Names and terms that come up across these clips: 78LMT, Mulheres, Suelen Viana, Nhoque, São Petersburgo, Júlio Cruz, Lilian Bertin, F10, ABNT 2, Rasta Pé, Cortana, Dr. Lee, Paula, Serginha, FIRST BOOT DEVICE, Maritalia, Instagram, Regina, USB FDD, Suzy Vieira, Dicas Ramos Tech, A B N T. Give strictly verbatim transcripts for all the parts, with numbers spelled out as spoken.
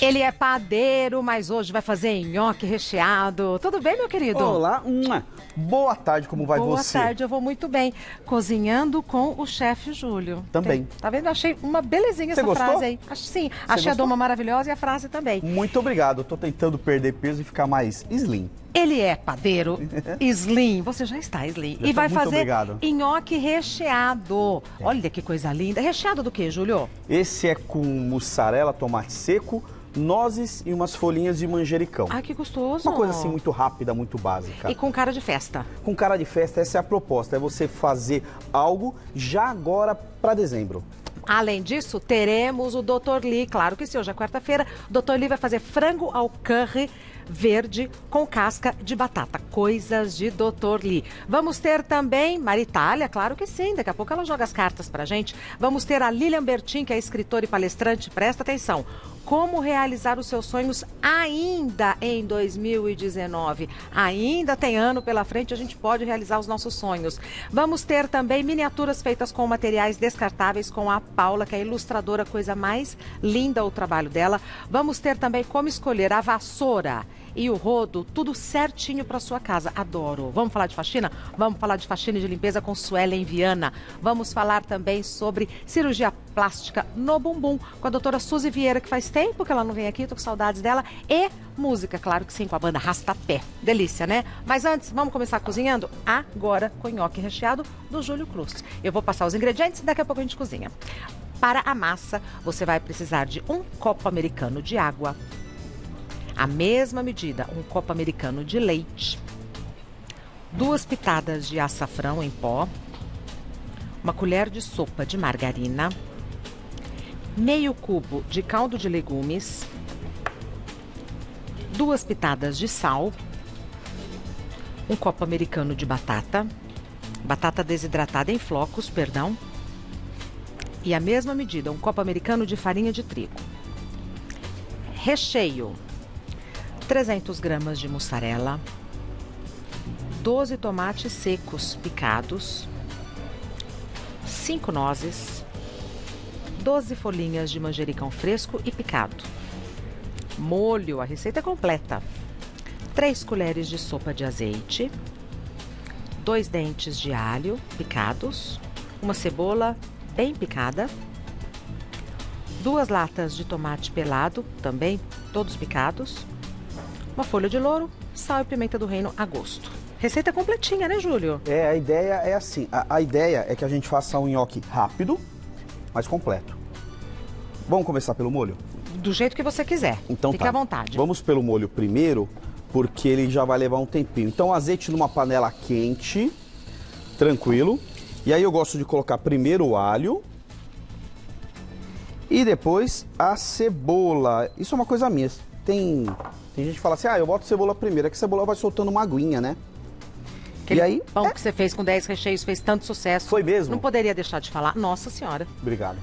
Ele é padeiro, mas hoje vai fazer nhoque recheado. Tudo bem, meu querido? Olá, uma boa tarde, como vai boa você? Boa tarde, eu vou muito bem. Cozinhando com o chefe Júlio. Também. Tem, tá vendo? Achei uma belezinha Cê essa gostou? frase aí. Acho, sim, Cê achei gostou? a doma maravilhosa e a frase também. Muito obrigado, eu tô tentando perder peso e ficar mais slim. Ele é padeiro, slim, você já está slim. Já e vai fazer nhoque recheado. É. Olha que coisa linda. Recheado do que, Júlio? Esse é com mussarela, tomate seco, nozes e umas folhinhas de manjericão. Ah, que gostoso. Uma coisa assim muito rápida, muito básica. E com cara de festa. Com cara de festa, essa é a proposta. É você fazer algo já agora para dezembro. Além disso, teremos o doutor Lee. Claro que sim, hoje é quarta-feira. O doutor Lee vai fazer frango ao curry verde com casca de batata. Coisas de doutor Lee. Vamos ter também Maritalia, claro que sim. Daqui a pouco ela joga as cartas pra gente. Vamos ter a Lilian Bertin, que é escritora e palestrante. Presta atenção. Como realizar os seus sonhos ainda em dois mil e dezenove. Ainda tem ano pela frente, a gente pode realizar os nossos sonhos. Vamos ter também miniaturas feitas com materiais descartáveis com a Paula, que é ilustradora, coisa mais linda o trabalho dela. Vamos ter também como escolher a vassoura e o rodo, tudo certinho para sua casa. Adoro. Vamos falar de faxina? Vamos falar de faxina e de limpeza com Suelen Viana. Vamos falar também sobre cirurgia plástica no bumbum com a doutora Suzy Vieira, que faz tempo que ela não vem aqui, tô com saudades dela. E música, claro que sim, com a banda Rasta Pé. Delícia, né? Mas antes, vamos começar cozinhando? Agora com nhoque recheado do Júlio Cruz. Eu vou passar os ingredientes e daqui a pouco a gente cozinha. Para a massa, você vai precisar de um copo americano de água, a mesma medida, um copo americano de leite, duas pitadas de açafrão em pó, uma colher de sopa de margarina, meio cubo de caldo de legumes, duas pitadas de sal, um copo americano de batata, batata desidratada em flocos, perdão, e a mesma medida, um copo americano de farinha de trigo. Recheio: trezentas gramas de mussarela, doze tomates secos picados, cinco nozes, doze folhinhas de manjericão fresco e picado. Molho, a receita é completa: três colheres de sopa de azeite, dois dentes de alho picados, uma cebola bem picada, duas latas de tomate pelado, também todos picados, uma folha de louro, sal e pimenta do reino a gosto. Receita completinha, né, Júlio? É, a ideia é assim. A, a ideia é que a gente faça um nhoque rápido, mas completo. Vamos começar pelo molho? Do jeito que você quiser. Então tá. Fica à vontade. Vamos pelo molho primeiro, porque ele já vai levar um tempinho. Então, azeite numa panela quente, tranquilo. E aí eu gosto de colocar primeiro o alho e depois a cebola. Isso é uma coisa minha. Tem... Tem gente que fala assim, ah, eu boto cebola primeiro, é que cebola vai soltando uma aguinha, né? Aquele e aí, pão é... que você fez com dez recheios, fez tanto sucesso. Foi mesmo? Não poderia deixar de falar. Nossa Senhora. Obrigado.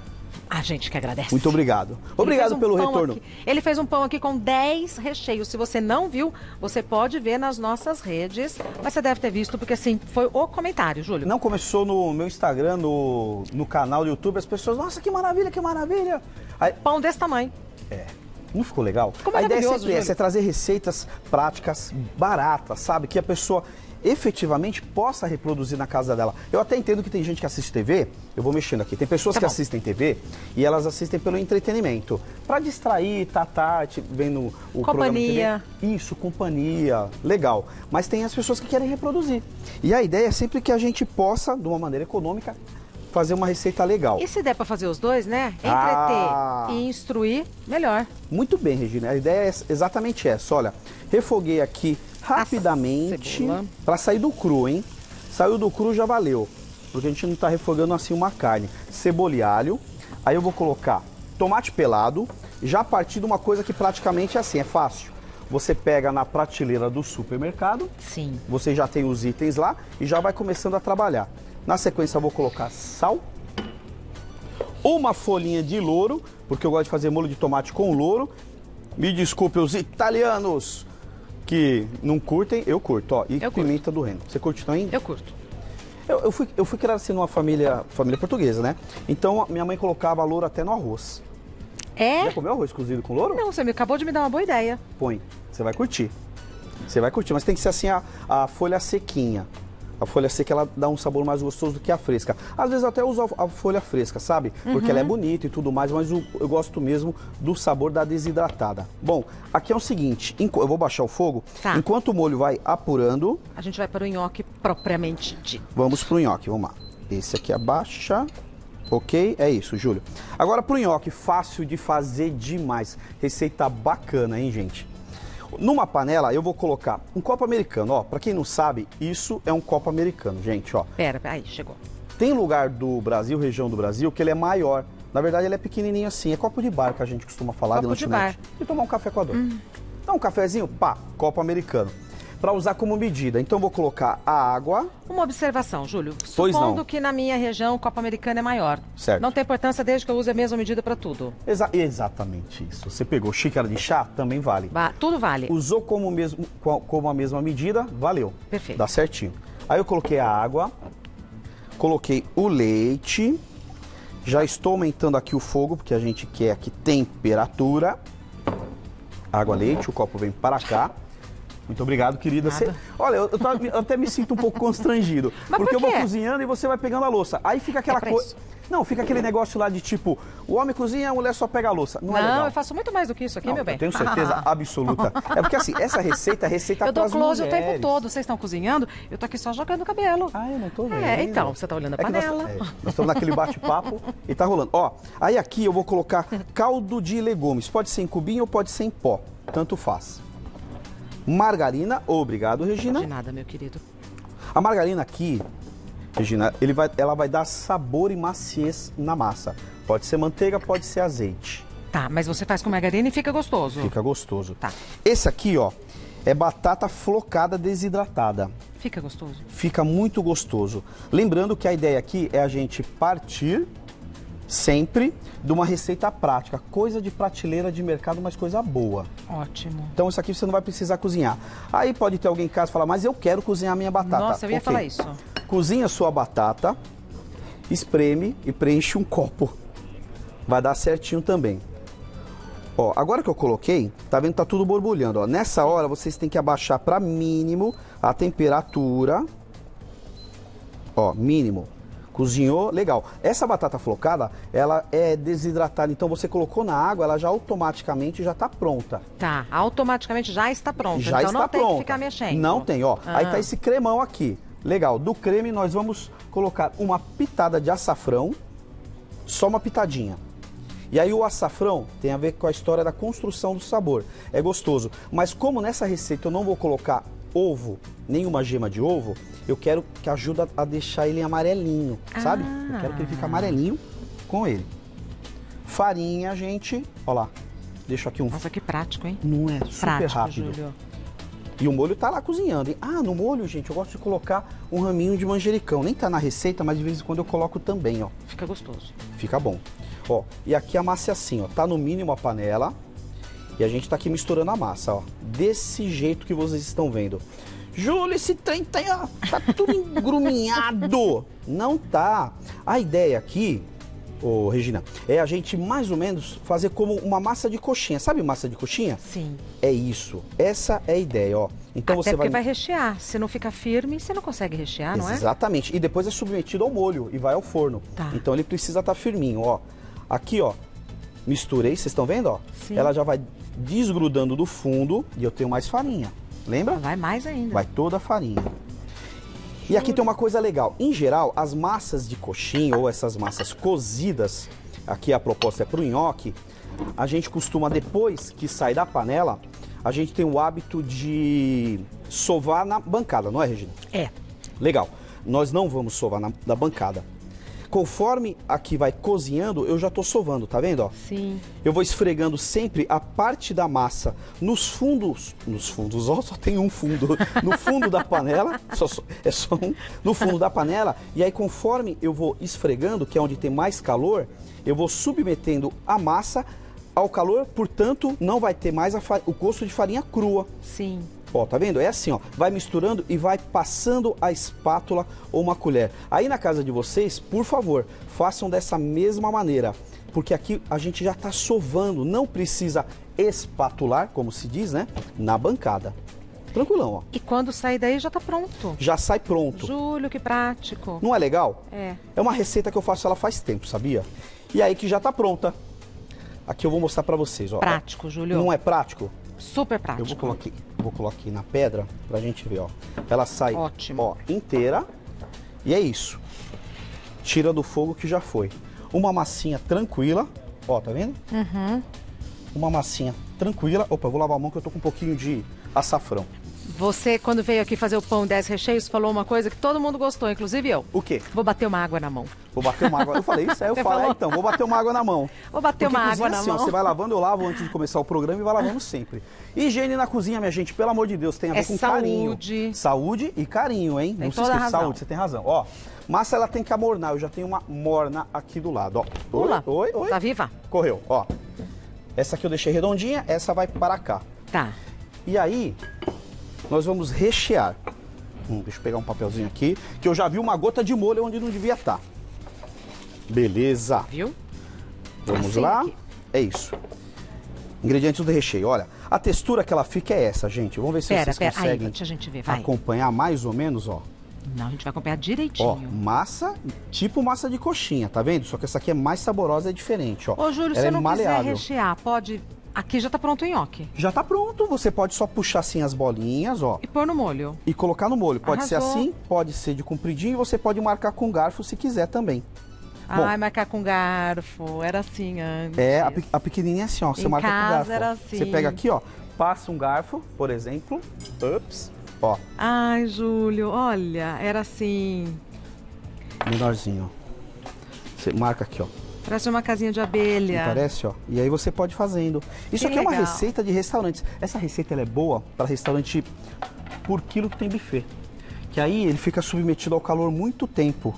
A gente que agradece. Muito obrigado. Obrigado um pelo retorno. Aqui. Ele fez um pão aqui com dez recheios. Se você não viu, você pode ver nas nossas redes. Mas você deve ter visto, porque assim, foi o comentário, Júlio. Não, começou no meu Instagram, no, no canal do YouTube. As pessoas, nossa, que maravilha, que maravilha. Aí... Pão desse tamanho. É. Não ficou legal? Ficou a ideia sempre é, é trazer receitas práticas, baratas, sabe? Que a pessoa efetivamente possa reproduzir na casa dela. Eu até entendo que tem gente que assiste T V, eu vou mexendo aqui, tem pessoas tá que bom. assistem T V e elas assistem pelo entretenimento. Pra distrair, tá, tá, tipo, vendo o companhia. programa de T V. Isso, companhia, legal. Mas tem as pessoas que querem reproduzir. E a ideia é sempre que a gente possa, de uma maneira econômica, fazer uma receita legal. E se der para fazer os dois, né? Entreter ah. e instruir, melhor. Muito bem, Regina. A ideia é exatamente essa. Olha, refoguei aqui rapidamente para sair do cru, hein? Saiu do cru, já valeu. Porque a gente não tá refogando assim uma carne. Cebola e alho. Aí eu vou colocar tomate pelado. Já a partir de uma coisa que praticamente é assim, é fácil. Você pega na prateleira do supermercado. Sim. Você já tem os itens lá e já vai começando a trabalhar. Na sequência eu vou colocar sal, uma folhinha de louro, porque eu gosto de fazer molho de tomate com louro. Me desculpe os italianos que não curtem, eu curto, ó. E eu pimenta curto. do reino. Você curte também? Eu curto. Eu, eu, fui, eu fui criado assim numa família, família portuguesa, né? Então minha mãe colocava louro até no arroz. É? Já comeu arroz cozido com louro? Não, você me acabou de me dar uma boa ideia. Põe, você vai curtir. Você vai curtir, mas tem que ser assim a, a folha sequinha. A folha seca, ela dá um sabor mais gostoso do que a fresca. Às vezes eu até uso a folha fresca, sabe? Porque uhum. ela é bonita e tudo mais, mas eu, eu gosto mesmo do sabor da desidratada. Bom, aqui é o seguinte, eu vou baixar o fogo. Tá. Enquanto o molho vai apurando... A gente vai para o nhoque propriamente dito. Vamos para o nhoque, vamos lá. Esse aqui abaixa... Ok? É isso, Júlio. Agora pro nhoque, fácil de fazer demais. Receita bacana, hein, gente? Numa panela, eu vou colocar um copo americano, ó. Pra quem não sabe, isso é um copo americano, gente, ó. Pera, aí, chegou. Tem lugar do Brasil, região do Brasil, que ele é maior. Na verdade, ele é pequenininho assim. É copo de bar que a gente costuma falar. Copo de bar. E tomar um café coador. Hum. Dá um cafezinho, pá, copo americano. Para usar como medida. Então, eu vou colocar a água... Uma observação, Júlio. Pois não. Supondo que na minha região o copo americano é maior. Certo. Não tem importância desde que eu use a mesma medida para tudo. Exa exatamente isso. Você pegou xícara de chá, também vale. Ba tudo vale. Usou como, mesmo, como a mesma medida, valeu. Perfeito. Dá certinho. Aí eu coloquei a água, coloquei o leite, já estou aumentando aqui o fogo, porque a gente quer aqui temperatura. Água, leite, o copo vem para cá. Muito obrigado, querida. Você... Olha, eu, tô, eu até me sinto um pouco constrangido. Mas porque por eu vou cozinhando e você vai pegando a louça. Aí fica aquela é coisa... Não, fica aquele negócio lá de tipo, o homem cozinha, a mulher só pega a louça. Não, não é legal. Eu faço muito mais do que isso aqui, não, meu bem. Eu tenho certeza absoluta. É porque assim, essa receita é receita para as mulheres. Eu dou close o tempo todo. Vocês estão cozinhando, eu tô aqui só jogando o cabelo. Ah, eu não tô vendo. É, então, você tá olhando a é panela. Nós, é, nós estamos naquele bate-papo e tá rolando. Ó, aí aqui eu vou colocar caldo de legumes. Pode ser em cubinho ou pode ser em pó. Tanto faz. Margarina, obrigado, Regina. De nada, meu querido. A margarina aqui, Regina, ele vai, ela vai dar sabor e maciez na massa. Pode ser manteiga, pode ser azeite. Tá, mas você faz com margarina e fica gostoso. Fica gostoso. Tá. Esse aqui, ó, é batata flocada desidratada. Fica gostoso? Fica muito gostoso. Lembrando que a ideia aqui é a gente partir... Sempre de uma receita prática, coisa de prateleira de mercado, mas coisa boa. Ótimo. Então isso aqui você não vai precisar cozinhar. Aí pode ter alguém em casa e falar, mas eu quero cozinhar minha batata. Nossa, eu ia okay. falar isso. Cozinha sua batata, espreme e preenche um copo. Vai dar certinho também. Ó, agora que eu coloquei, tá vendo que tá tudo borbulhando. Ó. Nessa hora vocês têm que abaixar para mínimo a temperatura. Ó, mínimo. Cozinhou, legal. Essa batata flocada, ela é desidratada, então você colocou na água, ela já automaticamente já tá pronta. Tá, automaticamente já está pronta. Já então está não pronta. Tem que ficar mexendo. Não tem, ó. Ah. Aí tá esse cremão aqui. Legal. Do creme nós vamos colocar uma pitada de açafrão, só uma pitadinha. E aí o açafrão tem a ver com a história da construção do sabor. É gostoso. Mas como nessa receita eu não vou colocar ovo, nenhuma gema de ovo, eu quero que ajuda a deixar ele amarelinho, ah. sabe? Eu quero que ele fique amarelinho com ele. Farinha, gente, ó lá, deixa aqui um... Nossa, que prático, hein? Não é? Super prático, rápido. Júlio. E o molho tá lá cozinhando, hein? Ah, no molho, gente, eu gosto de colocar um raminho de manjericão. Nem tá na receita, mas de vez em quando eu coloco também, ó. Fica gostoso. Fica bom. Ó, e aqui a massa é assim, ó, tá no mínimo a panela. E a gente tá aqui misturando a massa, ó. Desse jeito que vocês estão vendo. Júlio, esse trem tá, tá tudo engruminhado. Não tá. A ideia aqui, ô, Regina, é a gente mais ou menos fazer como uma massa de coxinha. Sabe massa de coxinha? Sim. É isso. Essa é a ideia, ó. Então até você vai... vai rechear. Se não fica firme, você não consegue rechear, não é? Exatamente. E depois é submetido ao molho e vai ao forno. Tá. Então ele precisa estar firminho, ó. Aqui, ó. Misturei, vocês estão vendo, ó? Sim. Ela já vai... desgrudando do fundo e eu tenho mais farinha, lembra? Vai mais ainda. Vai toda a farinha. Juro. E aqui tem uma coisa legal, em geral as massas de coxinha ou essas massas cozidas, aqui a proposta é pro nhoque, a gente costuma depois que sai da panela, a gente tem o hábito de sovar na bancada, não é, Regina? É. Legal, nós não vamos sovar na, na bancada. Conforme aqui vai cozinhando, eu já tô sovando, tá vendo, ó? Sim. Eu vou esfregando sempre a parte da massa nos fundos, nos fundos, ó, só tem um fundo, no fundo da panela, só, é só um, no fundo da panela, e aí conforme eu vou esfregando, que é onde tem mais calor, eu vou submetendo a massa ao calor, portanto, não vai ter mais a far... o gosto de farinha crua. Sim. Ó, tá vendo? É assim, ó, vai misturando e vai passando a espátula ou uma colher. Aí na casa de vocês, por favor, façam dessa mesma maneira. porque aqui a gente já está sovando, não precisa espatular, como se diz, né, na bancada. Tranquilão, ó. E quando sai daí já tá pronto. Já sai pronto. Júlio, que prático. Não é legal? É. É uma receita que eu faço ela faz tempo, sabia? E aí que já tá pronta. Aqui eu vou mostrar pra vocês, ó. Prático, Júlio. Não é prático? Super prático. Eu vou colocar aqui, vou colocar aqui na pedra pra gente ver, ó. Ela sai, ótimo, ó, inteira. E é isso. Tira do fogo que já foi. Uma massinha tranquila, ó, tá vendo? Uhum. Uma massinha tranquila. Opa, eu vou lavar a mão que eu tô com um pouquinho de açafrão. Você, quando veio aqui fazer o pão dez recheios, falou uma coisa que todo mundo gostou, inclusive eu. O quê? Vou bater uma água na mão. Vou bater uma água... Eu falei isso, aí eu falei, ah, então, vou bater uma água na mão. Vou bater Porque uma água na assim, mão. Ó, você vai lavando, eu lavo antes de começar o programa e vai lavando sempre. Higiene na cozinha, minha gente, pelo amor de Deus, tem a ver é com saúde. Carinho. Saúde e carinho, hein? Tem Não se esqueça, saúde, você tem razão. Ó, massa ela tem que amornar, eu já tenho uma morna aqui do lado, ó. Pula. Oi, oi, oi. Tá viva? Correu, ó. Essa aqui eu deixei redondinha, essa vai para cá. Tá. E aí... nós vamos rechear. Hum, deixa eu pegar um papelzinho aqui, que eu já vi uma gota de molho onde não devia estar. Beleza. Viu? Vamos assim lá. Aqui. É isso. Ingredientes do recheio. Olha, a textura que ela fica é essa, gente. Vamos ver se pera, vocês pera. conseguem aí, a gente ver. Vai. Acompanhar mais ou menos, ó. Não, a gente vai acompanhar direitinho. Ó, massa, tipo massa de coxinha, tá vendo? Só que essa aqui é mais saborosa, é diferente, ó. Ô, Júlio, ela se é eu não maleável. quiser rechear, pode... Aqui já tá pronto o nhoque. Já tá pronto. Você pode só puxar assim as bolinhas, ó. E pôr no molho. E colocar no molho. Pode Arrasou. ser assim, pode ser de compridinho e você pode marcar com garfo se quiser também. Ai, Bom, marcar com garfo. Era assim antes. É, a, a pequenininha é assim, ó. Você em marca casa com garfo. Era assim. Você pega aqui, ó. Passa um garfo, por exemplo. Ups. Ó. Ai, Júlio, olha. Era assim. Menorzinho, ó. Você marca aqui, ó. Parece uma casinha de abelha. Não parece, ó. E aí você pode fazendo. Isso que aqui legal. é uma receita de restaurantes. Essa receita ela é boa para restaurante por quilo que tem buffet. Que aí ele fica submetido ao calor muito tempo.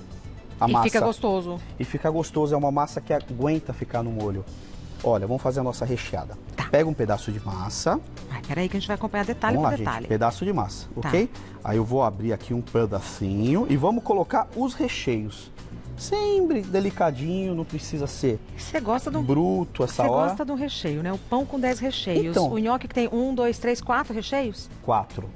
A e massa. E fica gostoso. E fica gostoso. É uma massa que aguenta ficar no molho. Olha, vamos fazer a nossa recheada. Tá. Pega um pedaço de massa. Ai, peraí que a gente vai acompanhar detalhe vamos por lá, detalhe. Gente, pedaço de massa, tá, ok? Aí eu vou abrir aqui um pedacinho e vamos colocar os recheios. Sempre delicadinho, não precisa ser você gosta de um, bruto essa você hora. Você gosta de um recheio, né? O pão com dez recheios. Então, o nhoque que tem um, dois, três, quatro recheios? Quatro.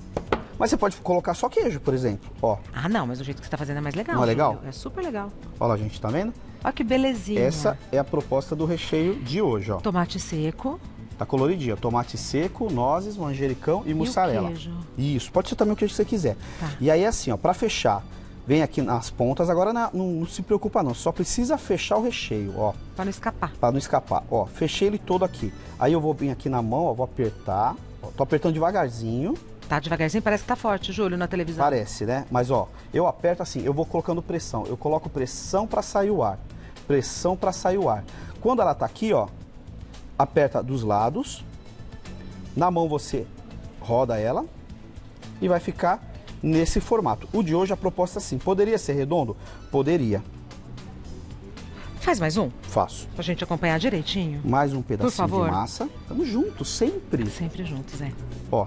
Mas você pode colocar só queijo, por exemplo. Ó. Ah, não, mas o jeito que você tá fazendo é mais legal. Não é legal? Filho. É super legal. Olha lá, gente, tá vendo? Olha que belezinha. Essa é a proposta do recheio de hoje, ó. Tomate seco. Tá coloridinha. Tomate seco, nozes, manjericão e, e mussarela. O queijo. Isso, pode ser também o queijo que você quiser. Tá. E aí, assim, ó, pra fechar... Vem aqui nas pontas, agora não, não se preocupa não, só precisa fechar o recheio, ó. Pra não escapar. Pra não escapar, ó, fechei ele todo aqui. Aí eu vou vir aqui na mão, ó, vou apertar, ó, tô apertando devagarzinho. Tá devagarzinho, parece que tá forte, Júlio, na televisão. Parece, né? Mas ó, eu aperto assim, eu vou colocando pressão, eu coloco pressão pra sair o ar, pressão pra sair o ar. Quando ela tá aqui, ó, aperta dos lados, na mão você roda ela e vai ficar... nesse formato. O de hoje a proposta é assim. Poderia ser redondo? Poderia. Faz mais um? Faço. Pra gente acompanhar direitinho. Mais um pedacinho Por favor. de massa. Tamo juntos, sempre. Sempre juntos, é. Ó,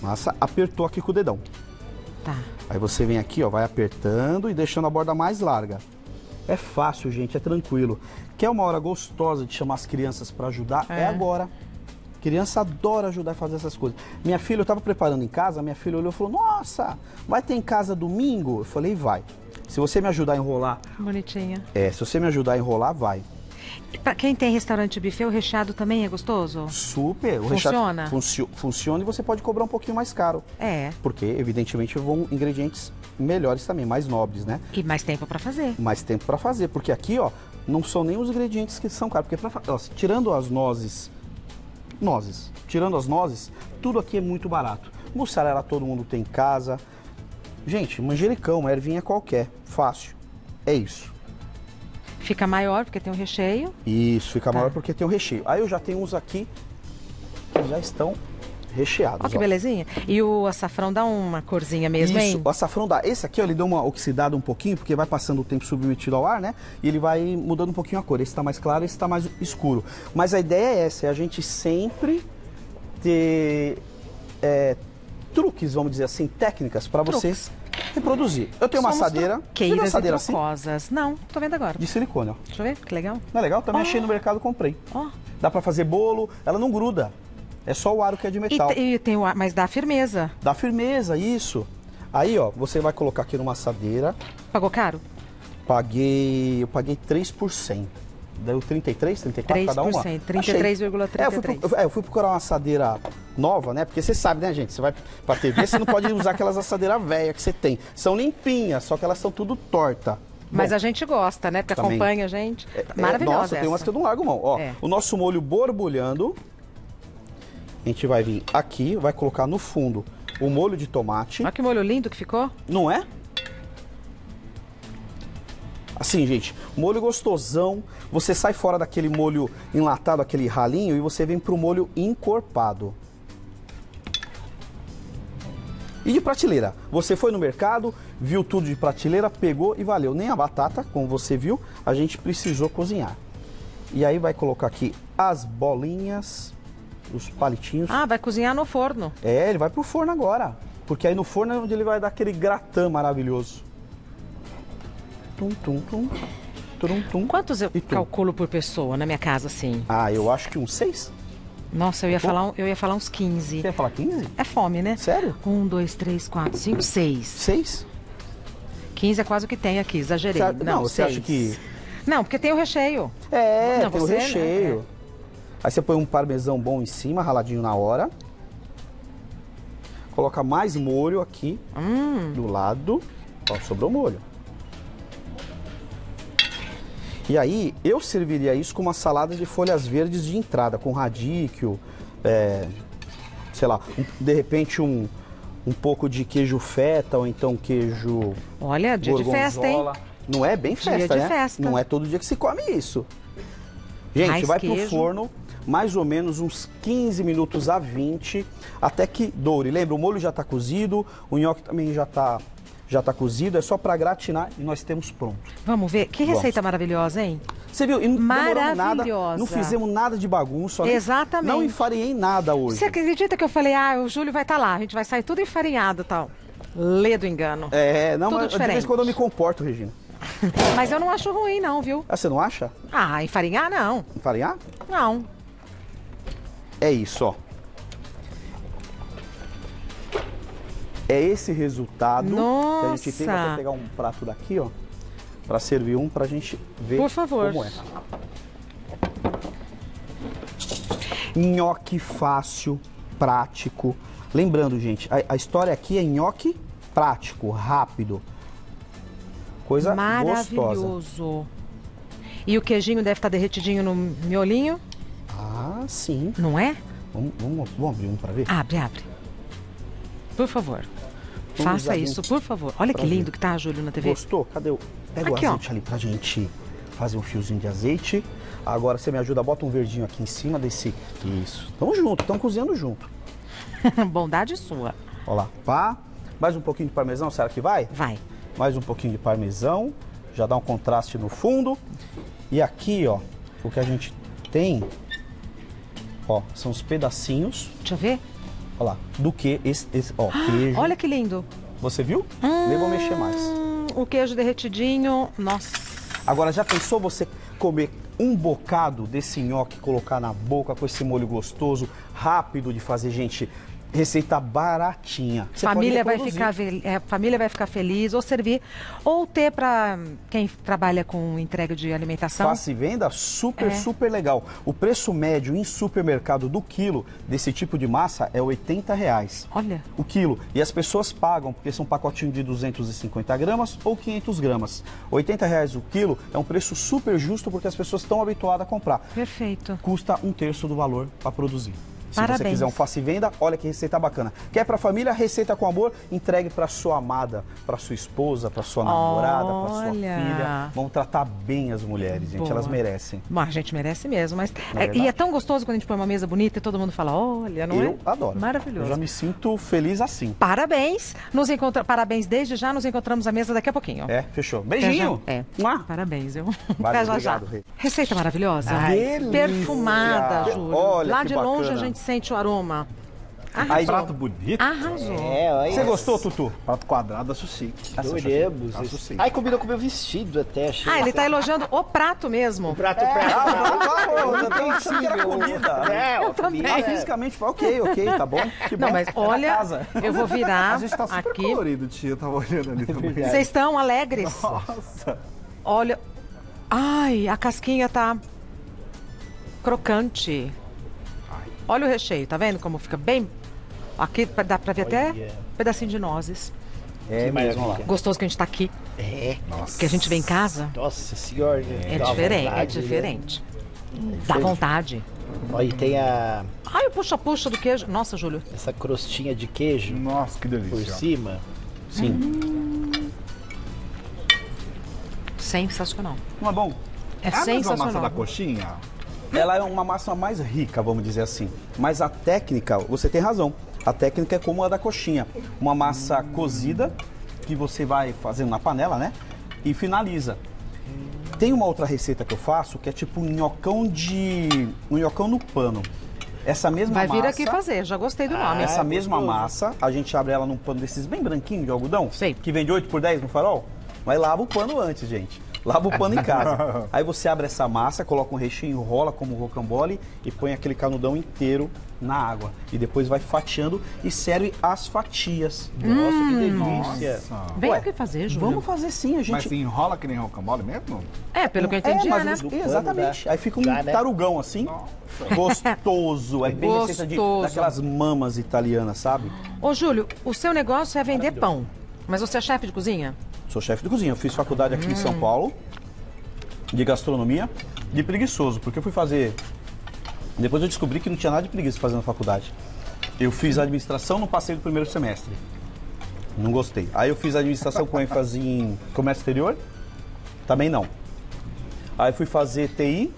massa apertou aqui com o dedão. Tá. Aí você vem aqui, ó, vai apertando e deixando a borda mais larga. É fácil, gente, é tranquilo. Quer uma hora gostosa de chamar as crianças pra ajudar? É, é agora. Criança adora ajudar a fazer essas coisas. Minha filha, eu estava preparando em casa, minha filha olhou e falou, nossa, vai ter em casa domingo? Eu falei, vai. Se você me ajudar a enrolar... Bonitinha. É, se você me ajudar a enrolar, vai. Para quem tem restaurante buffet, o recheado também é gostoso? Super. O funciona? Funcio, funciona e você pode cobrar um pouquinho mais caro. É. Porque, evidentemente, vão ingredientes melhores também, mais nobres, né? E mais tempo para fazer. Mais tempo para fazer, porque aqui, ó, não são nem os ingredientes que são caros. Porque, pra, ó, tirando as nozes... Nozes. Tirando as nozes, tudo aqui é muito barato. Mussarela todo mundo tem em casa. Gente, manjericão, uma ervinha qualquer. Fácil. É isso. Fica maior porque tem um recheio. Isso, fica tá. maior porque tem um recheio. Aí eu já tenho uns aqui que já estão recheados. Olha que ó. belezinha. E o açafrão dá uma corzinha mesmo, isso, hein? O açafrão dá. Esse aqui, ó, ele deu uma oxidada um pouquinho, porque vai passando o tempo submetido ao ar, né? E ele vai mudando um pouquinho a cor. Esse tá mais claro, esse tá mais escuro. Mas a ideia é essa, é a gente sempre ter é, truques, vamos dizer assim, técnicas para vocês reproduzir. Eu tenho uma assadeira. Queiras uma assadeira assim? Não, tô vendo agora. De silicone, ó. Deixa eu ver, que legal. Não é legal? Também oh. achei no mercado, comprei. Ó. Oh. Dá pra fazer bolo, ela não gruda. É só o aro que é de metal. E, e tem o aro, mas dá firmeza. Dá firmeza, isso. Aí, ó, você vai colocar aqui numa assadeira. Pagou caro? Paguei, eu paguei três por cento. Deu trinta e três, trinta e quatro cada uma? trinta e três vírgula trinta e três por cento. É, eu fui, pro, é, eu fui procurar uma assadeira nova, né? Porque você sabe, né, gente? Você vai pra T V, você não pode usar aquelas assadeiras velhas que você tem. São limpinhas, só que elas são tudo torta. Mas bom, a gente gosta, né? Porque também acompanha a gente. É, maravilhosa. Nossa, essa. Tem umas que eu não largo mão. Ó, é. O nosso molho borbulhando. A gente vai vir aqui, vai colocar no fundo o molho de tomate. Olha que molho lindo que ficou. Não é? Assim, gente, molho gostosão, você sai fora daquele molho enlatado, aquele ralinho, e você vem pro molho encorpado. E de prateleira, você foi no mercado, viu tudo de prateleira, pegou e valeu. Nem a batata, como você viu, a gente precisou cozinhar. E aí vai colocar aqui as bolinhas, os palitinhos. Ah, vai cozinhar no forno. É, ele vai pro forno agora, porque aí no forno é onde ele vai dar aquele gratin maravilhoso. Tum, tum, tum, tum, tum. Quantos eu calculo por pessoa na minha casa, assim? Ah, eu acho que uns seis. Nossa, eu ia, falar, eu ia falar uns quinze. Você ia falar quinze? É fome, né? Sério? Um, dois, três, quatro, cinco, seis. Seis? quinze é quase o que tem aqui, exagerei. Você, não, não, você seis. Acha que... Não, porque tem o recheio. É, não, tem você, o recheio. Né? Aí você põe um parmesão bom em cima, raladinho na hora. Coloca mais molho aqui, hum. do lado. Ó, sobrou molho. E aí, eu serviria isso com uma salada de folhas verdes de entrada, com radíquio, é, sei lá, um, de repente um, um pouco de queijo feta ou então queijo Olha, dia gorgonzola. De festa, hein? Não é bem festa, dia né? De festa. Não é todo dia que se come isso. Gente, mais vai queijo. Pro forno mais ou menos uns quinze minutos a vinte, até que doure. Lembra, o molho já tá cozido, o nhoque também já tá... Já tá cozido, é só para gratinar e nós temos pronto. Vamos ver. Que receita Vamos. maravilhosa, hein? Você viu? E não maravilhosa. Nada, não fizemos nada de bagunça. Exatamente. Não enfariei nada hoje. Você acredita que eu falei, ah, o Júlio vai estar tá lá, a gente vai sair tudo enfarinhado e tal. Lê do engano. É, não, tudo mas diferente. De vez em quando eu me comporto, Regina. Mas eu não acho ruim, não, viu? Ah, você não acha? Ah, enfarinhar, não. Enfarinhar? Não. É isso, ó. É esse resultado Nossa. que a gente tem. Vou até pegar um prato daqui, ó, para servir um, pra gente ver Por favor. como é. Nhoque fácil, prático. Lembrando, gente, a, a história aqui é nhoque prático, rápido. Coisa maravilhoso. Gostosa. E o queijinho deve estar derretidinho no miolinho? Ah, sim. Não é? Vamos, vamos, vamos abrir um para ver? Abre, abre. Por favor, Vamos faça isso, por favor. Olha que lindo ver. que tá, Júlio, na T V. Gostou? Cadê o... Pega aqui, o azeite ó. ali pra gente fazer um fiozinho de azeite. Agora você me ajuda, bota um verdinho aqui em cima desse... Isso. Tamo junto, tamo cozinhando junto. Bondade sua. Olha lá, pá. Mais um pouquinho de parmesão, será que vai? Vai. Mais um pouquinho de parmesão. Já dá um contraste no fundo. E aqui, ó, o que a gente tem... Ó, são os pedacinhos. Deixa eu ver. Olha lá, do que esse, esse ó, queijo. Olha que lindo. Você viu? Hum, nem vou mexer mais. O queijo derretidinho, nossa. Agora, já pensou você comer um bocado desse nhoque, colocar na boca com esse molho gostoso, rápido de fazer, gente? Receita baratinha. Você família vai ficar, é, família vai ficar feliz, ou servir, ou ter para quem trabalha com entrega de alimentação. Faça e venda, super, é. super legal. O preço médio em supermercado do quilo desse tipo de massa é oitenta reais. Olha. O quilo. E as pessoas pagam, porque são um pacotinho de duzentas e cinquenta gramas ou quinhentas gramas. oitenta reais o quilo é um preço super justo, porque as pessoas estão habituadas a comprar. Perfeito. Custa um terço do valor para produzir. Se Parabéns. você quiser um faça e venda, olha que receita bacana. Quer pra família, receita com amor, entregue pra sua amada, pra sua esposa, pra sua namorada, olha. pra sua filha. Vão tratar bem as mulheres, gente. Boa. Elas merecem. Mas a gente merece mesmo. Mas... É, e é tão gostoso quando a gente põe uma mesa bonita e todo mundo fala, olha, não Eu é? Eu adoro. Maravilhoso. Eu já me sinto feliz assim. Parabéns. Nos encontra... Parabéns desde já. Nos encontramos à mesa daqui a pouquinho. É, fechou. Beijinho. É. Mua. Parabéns. Eu... Vale, já, obrigado, já. Receita maravilhosa. Ai, perfumada, Júlio. Olha, lá de longe a gente sente o aroma. Arrasou. Prato bonito. Arrasou. É, olha. Você gostou, Tutu? Prato quadrado, açucique. Adoremos. Açucique. Ai, combina com o meu vestido até, achei. Ah, ele tá elogiando o prato mesmo. O prato, é. prato. Ah, não, não, não, não, não tem que era comida. É, eu também. Mas fisicamente, ok, ok, tá bom? Que bom. Não, mas olha, eu vou virar aqui. A gente tá super aqui. Colorido, tia, eu tava olhando ali também. Vocês estão alegres? Nossa. Olha, ai, a casquinha tá crocante. Olha o recheio, tá vendo como fica bem? Aqui dá pra ver oh, até yeah. um pedacinho de nozes. É, mas vamos lá. Gostoso que a gente tá aqui. É. Nossa. Que a gente vem em casa. Nossa senhora. É, é diferente, vontade, é diferente. Né? Dá vontade. Ó, e tem a... Ai, o puxa-puxa do queijo. Nossa, Júlio. Essa crostinha de queijo. Nossa, que delícia. Por cima. Sim. Hum. Sensacional. Não é bom? É, é sensacional. A massa da coxinha... Ela é uma massa mais rica, vamos dizer assim. Mas a técnica, você tem razão, a técnica é como a da coxinha. Uma massa hum. cozida, que você vai fazendo na panela, né? E finaliza. Tem uma outra receita que eu faço, que é tipo um nhocão de... Um nhocão no pano. Essa mesma massa... Vai vir aqui fazer, já gostei do nome. Ah, essa é mesma gostoso. Massa, a gente abre ela num pano desses bem branquinho de algodão. Sei. Que vende oito por dez no farol. Mas lava o pano antes, gente. Lava o pano em casa. Aí você abre essa massa, coloca um recheio, enrola como rocambole e põe aquele canudão inteiro na água. E depois vai fatiando e serve as fatias. Hum, nossa, que delícia. Nossa. Vem aqui fazer, Júlio. Vamos fazer sim, a gente... Mas se enrola que nem rocambole mesmo? É, pelo que eu entendi, é, mas né? Pano, exatamente. Né? Aí fica um Já, né? tarugão assim. Nossa. Gostoso. É bem Gostoso. Receita de, daquelas mamas italianas, sabe? Ô, Júlio, o seu negócio é vender pão. Mas você é chefe de cozinha? Sou chefe de cozinha, eu fiz faculdade aqui hum. em São Paulo, de gastronomia, de preguiçoso, porque eu fui fazer... Depois eu descobri que não tinha nada de preguiça fazendo faculdade. Eu fiz administração, não passei do primeiro semestre. Não gostei. Aí eu fiz administração com ênfase em comércio exterior, também não. Aí fui fazer T I,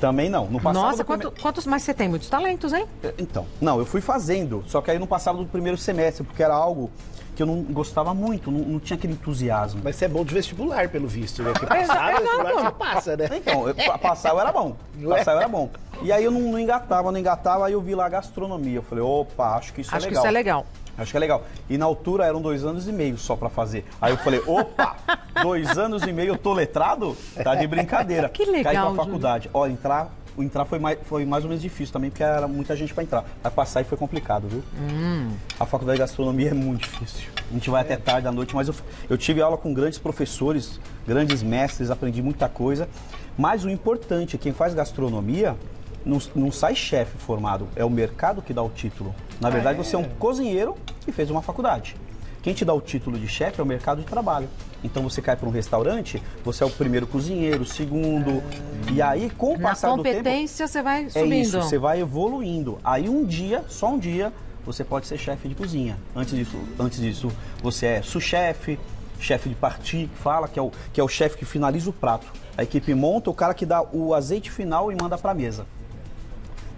também não. não passava Nossa, do quanto, prime... quantos mais você tem? Muitos talentos, hein? Então, não, eu fui fazendo, só que aí não passava do primeiro semestre, porque era algo... que eu não gostava muito, não, não tinha aquele entusiasmo. Mas você é bom de vestibular, pelo visto, né? Porque passava, vestibular você passa, né? Então, eu, passava era bom, passava era bom. E aí eu não, não engatava, não engatava, aí eu vi lá a gastronomia. Eu falei, opa, acho que isso acho é legal. Acho que isso é legal. Acho que é legal. E na altura eram dois anos e meio só pra fazer. Aí eu falei, opa, dois anos e meio eu tô letrado? Tá de brincadeira. Que legal, Caí pra faculdade. Júlio. Ó, entrar... O entrar foi mais, foi mais ou menos difícil também, porque era muita gente para entrar. Aí passar e foi complicado, viu? Hum. A faculdade de gastronomia é muito difícil. A gente vai é. até tarde da noite, mas eu, eu tive aula com grandes professores, grandes mestres, aprendi muita coisa. Mas o importante é quem faz gastronomia não, não sai chefe formado, é o mercado que dá o título. Na verdade, é. você é um cozinheiro que fez uma faculdade. Quem te dá o título de chefe é o mercado de trabalho. Então você cai para um restaurante, você é o primeiro cozinheiro, o segundo. Ah, e aí, com o passar do tempo... Na competência você vai subindo. É isso, você vai evoluindo. Aí um dia, só um dia, você pode ser chefe de cozinha. Antes disso, antes disso você é sous-chefe, chefe de partie, que fala, que é o, que é o chefe que finaliza o prato. A equipe monta, o cara que dá o azeite final e manda para a mesa.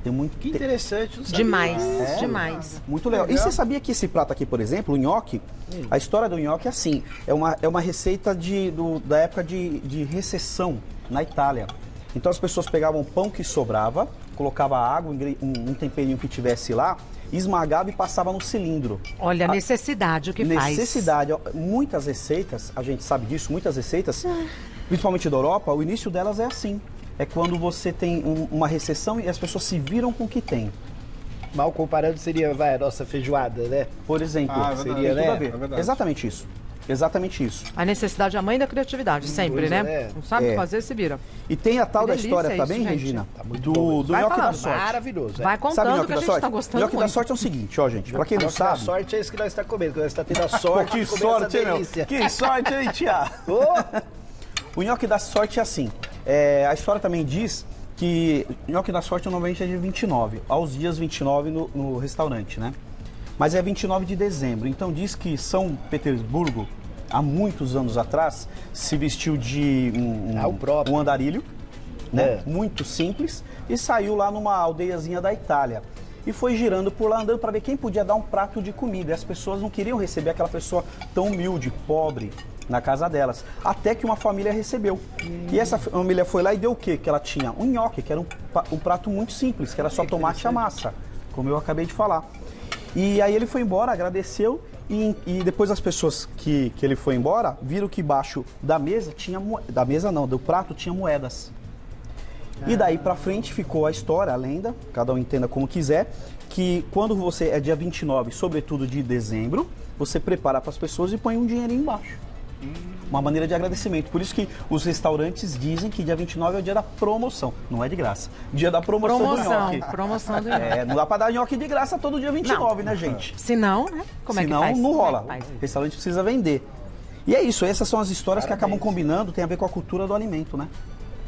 Tem muito... Que interessante. Demais, é, demais. Muito legal. legal. E você sabia que esse prato aqui, por exemplo, o nhoque, hum. a história do nhoque é assim, é uma, é uma receita de, do, da época de, de recessão na Itália. Então as pessoas pegavam pão que sobrava, colocava água, um, um temperinho que tivesse lá, esmagava e passava no cilindro. Olha a necessidade, o que faz. Necessidade. Muitas receitas, a gente sabe disso, muitas receitas, ah. principalmente da Europa, o início delas é assim. É quando você tem um, uma recessão e as pessoas se viram com o que tem. Mal comparando seria, vai, a nossa feijoada, né? Por exemplo, ah, é seria, né? É exatamente isso. Exatamente isso. A necessidade é a mãe da criatividade, sempre, né? É. Não sabe o é. que fazer, se vira. E tem a tal da história isso, também, gente. Regina? Tá muito do do nhoque da sorte. Maravilhoso. É. Vai contando sabe nhoque que a gente está gostando muito. Nhoque da sorte é o seguinte, ó, gente. Pra quem não sabe... Nhoque da sorte é isso que nós estamos comendo. Nós estamos tendo a sorte. Que sorte, hein, meu? Que sorte, hein, tia? O nhoque da sorte é assim. É, a história também diz que o nhoque da sorte normalmente é de vinte e nove, aos dias vinte e nove no, no restaurante, né? Mas é vinte e nove de dezembro, então diz que São Petersburgo, há muitos anos atrás, se vestiu de um, um, ah, um andarilho, né? É. Muito simples, e saiu lá numa aldeiazinha da Itália. E foi girando por lá, andando para ver quem podia dar um prato de comida. E as pessoas não queriam receber aquela pessoa tão humilde, pobre, na casa delas, até que uma família recebeu. Hum. E essa família foi lá e deu o quê? Que ela tinha um nhoque, que era um, um prato muito simples, que era só tomate e a massa, como eu acabei de falar. E aí ele foi embora, agradeceu, e, e depois as pessoas que, que ele foi embora viram que embaixo da mesa tinha... Da mesa não, do prato tinha moedas. Ah. E daí pra frente ficou a história, a lenda, cada um entenda como quiser, que quando você é dia vinte e nove, sobretudo de dezembro, você prepara para as pessoas e põe um dinheirinho embaixo. Hum. Uma maneira de agradecimento. Por isso que os restaurantes dizem que dia vinte e nove é o dia da promoção. Não é de graça. Dia da promoção, promoção do nhoque. Promoção do nhoque. É, não dá pra dar nhoque de graça todo dia vinte e nove, não, né, gente? Se não, né? Como Se é que não, faz? não rola. Como é que faz? O restaurante precisa vender. E é isso. Essas são as histórias Parabéns. que acabam combinando. Tem a ver com a cultura do alimento, né?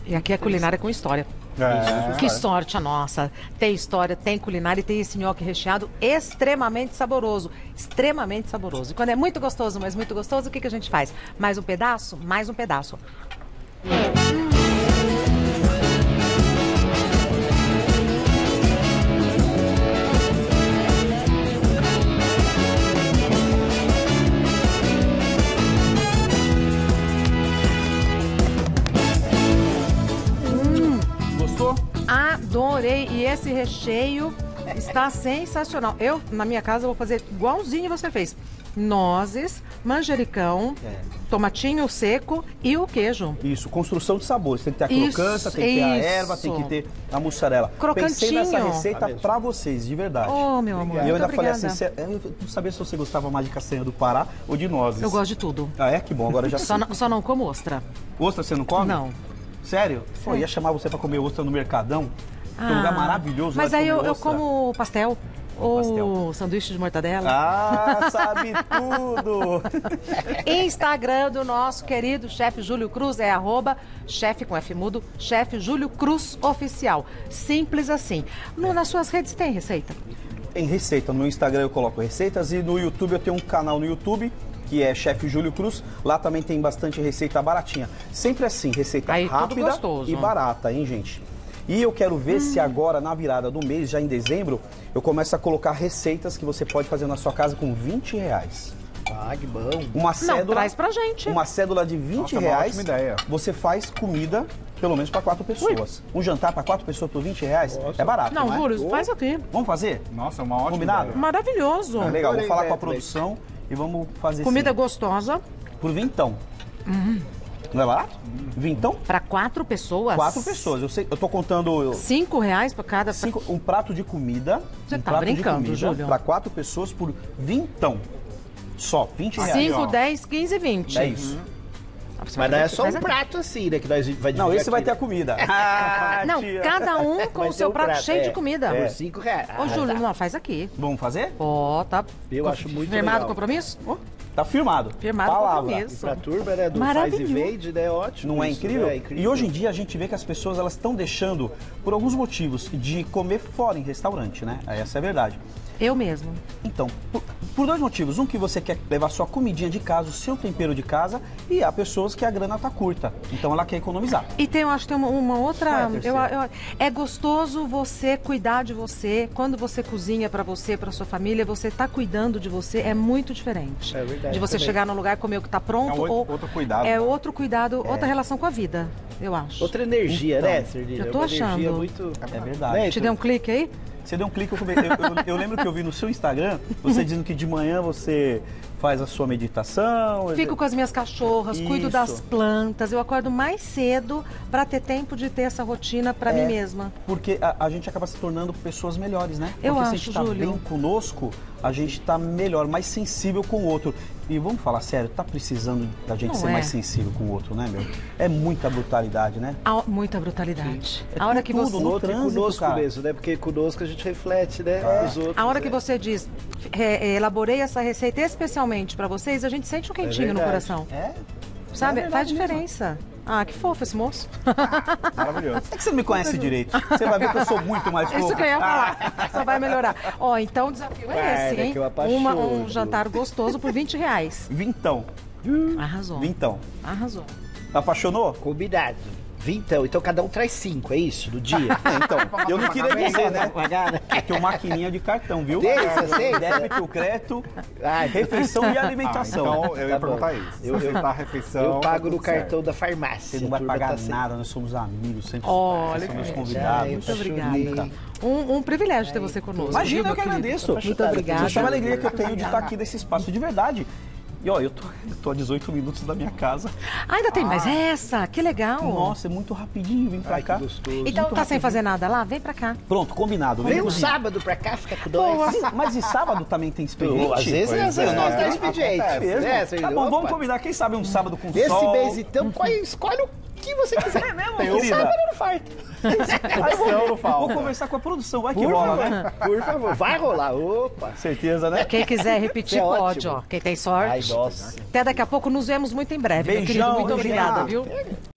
E aqui é culinária com história. É. Que sorte a nossa. Tem história, tem culinária e tem esse nhoque recheado extremamente saboroso. Extremamente saboroso. E quando é muito gostoso, mas muito gostoso, o que, que a gente faz? Mais um pedaço? Mais um pedaço. Adorei, e esse recheio está sensacional. Eu, na minha casa, vou fazer igualzinho você fez. Nozes, manjericão, é. tomatinho seco e o queijo. Isso, construção de sabores. Tem que ter a crocância, isso, tem que ter a erva, tem que ter a mussarela. Crocantinho. Pensei nessa receita pra vocês, de verdade. Oh, meu amor, E eu ainda obrigada. falei assim, eu não sabia se você gostava mais de castanha do Pará ou de nozes. Eu gosto de tudo. Ah, é? Que bom, agora eu já sei. Só não, só não como ostra. Ostra você não come? Não. Sério? Pô, eu ia chamar você pra comer ostra no Mercadão. Ah, um lugar maravilhoso. Mas aí eu, eu como pastel. Ou pastel. sanduíche de mortadela. Ah, sabe tudo! Instagram do nosso querido chefe Júlio Cruz é arroba chefe com F mudo, chefe Júlio Cruz Oficial. Simples assim. No, nas suas redes tem receita? Tem receita. No meu Instagram eu coloco receitas e no YouTube eu tenho um canal no YouTube que é chefe Júlio Cruz. Lá também tem bastante receita baratinha. Sempre assim, receita aí, rápida e barata, hein, gente? E eu quero ver hum. se agora, na virada do mês, já em dezembro, eu começo a colocar receitas que você pode fazer na sua casa com vinte reais. Ah, que bom. Uma cédula, Não, traz pra gente. Uma cédula de vinte reais, você faz comida pelo menos para quatro pessoas. Ui. Um jantar para quatro pessoas por vinte reais Nossa. é barato. Não, né? Júlio, faz aqui. Vamos fazer? Nossa, uma ótima Combinado? ideia. Maravilhoso. É, legal, vou falar com a produção e vamos fazer Comida assim. gostosa. Por vintão. Uhum. Não é barato? Vintão? Para quatro pessoas? Quatro pessoas. Eu sei, eu tô contando... Eu... Cinco reais para cada... Cinco, um prato de comida. Você um tá prato brincando, de comida, Júlio. Para quatro pessoas por vintão. Só, vinte reais. Cinco, ó. dez, quinze, vinte. É isso. Uhum. Mas não é só um prato assim, né? Que nós vai não, esse aqui, vai ter a comida. Ah, não, tia. cada um com o seu um prato, prato cheio é. de comida. É. Por cinco reais. Ô, Júlio, ah, tá. não, faz aqui. Vamos fazer? Ó, oh, tá. Eu com... acho muito Firmado legal. compromisso? Oh. Tá firmado. Firmado Palavra. compromisso. Pra turba, né? Do faz e vende, né? Ótimo. Não é incrível? é incrível? E hoje em dia a gente vê que as pessoas, elas estão deixando, por alguns motivos, de comer fora em restaurante, né? Essa é a verdade. Eu mesmo. Então, por, por dois motivos. Um, que você quer levar sua comidinha de casa, o seu tempero de casa, e há pessoas que a grana tá curta. Então ela quer economizar. E tem, eu acho que tem uma, uma outra... É, eu, eu, é gostoso você cuidar de você. Quando você cozinha pra você, pra sua família, você tá cuidando de você. É muito diferente. É verdade. De você também. chegar num lugar e comer o que tá pronto. É um, ou, outro cuidado. É outro cuidado, é. outra relação com a vida, eu acho. Outra energia, então, né, Serginha? Eu tô uma achando. Muito... É verdade. É, Te tu... deu um clique aí? Você deu um clique, eu, come... eu, eu, eu lembro que eu vi no seu Instagram, você dizendo que de manhã você faz a sua meditação... Fico com as minhas cachorras, Isso. cuido das plantas, eu acordo mais cedo para ter tempo de ter essa rotina para é, mim mesma. Porque a, a gente acaba se tornando pessoas melhores, né? Eu porque acho, Júlio. se a gente tá bem conosco, a gente tá melhor, mais sensível com o outro. E vamos falar sério, tá precisando da gente Não ser é. mais sensível com o outro, né, meu? É muita brutalidade, né? A, muita brutalidade. É a hora que você... No outro, trânsito, conosco cara. mesmo, né? Porque conosco a gente reflete, né? É. Os outros, a hora né? que você diz, é, elaborei essa receita especialmente pra vocês, a gente sente um quentinho é no coração. É? Sabe? É Faz diferença. Mesmo. Ah, que fofo esse moço. Ah, maravilhoso. É que você não me conhece direito. Você vai ver que eu sou muito mais fofo. Isso que eu ia falar. Ah. Só vai melhorar. Ó, oh, então o desafio é, é esse, hein? Que eu Uma, um jantar gostoso por vinte reais. Vintão. Arrasou. Vintão. Arrasou. Apaixonou? Combinado. Vintão, então cada um traz cinco, é isso? Do dia? É, então, eu não queria dizer, né? É que é uma maquininha de cartão, viu? Deve, débito, crédito, refeição e alimentação. Ah, então eu ia tá perguntar bom. Isso. Eu, eu, eu, refeição, eu pago no cartão da farmácia. Você não vai pagar tá nada, nós somos amigos, sempre oh, vocês são meus convidados. Muito obrigada. Um, um privilégio ter você conosco. Imagina, eu que agradeço. Muito obrigada. É uma alegria que eu tenho de estar aqui nesse espaço de verdade. E ó, eu tô, eu tô a dezoito minutos da minha casa. Ah, ainda tem ah. mais essa? Que legal. Nossa, é muito rapidinho vir pra Ai, cá. Então muito tá rapidinho. Sem fazer nada lá? Vem pra cá. Pronto, combinado. Vem, vem um sábado pra cá, fica com dois. Pô, mas e sábado também tem expediente? Às vezes, às vezes, nós dá expediente. É, tá bom, opa. Vamos combinar. Quem sabe um sábado com Esse sol. Esse mês, então, escolhe o que você quiser. É mesmo, eu sábado não farto. Aí vou, vou conversar com a produção, vai que Por rola, favor. né? Por favor, vai rolar, opa. Certeza, né? Quem quiser repetir, é pode, ótimo. ó. Quem tem sorte. Ai, nossa. Até daqui a pouco, nos vemos muito em breve. Beijão, meu querido, muito obrigada, viu?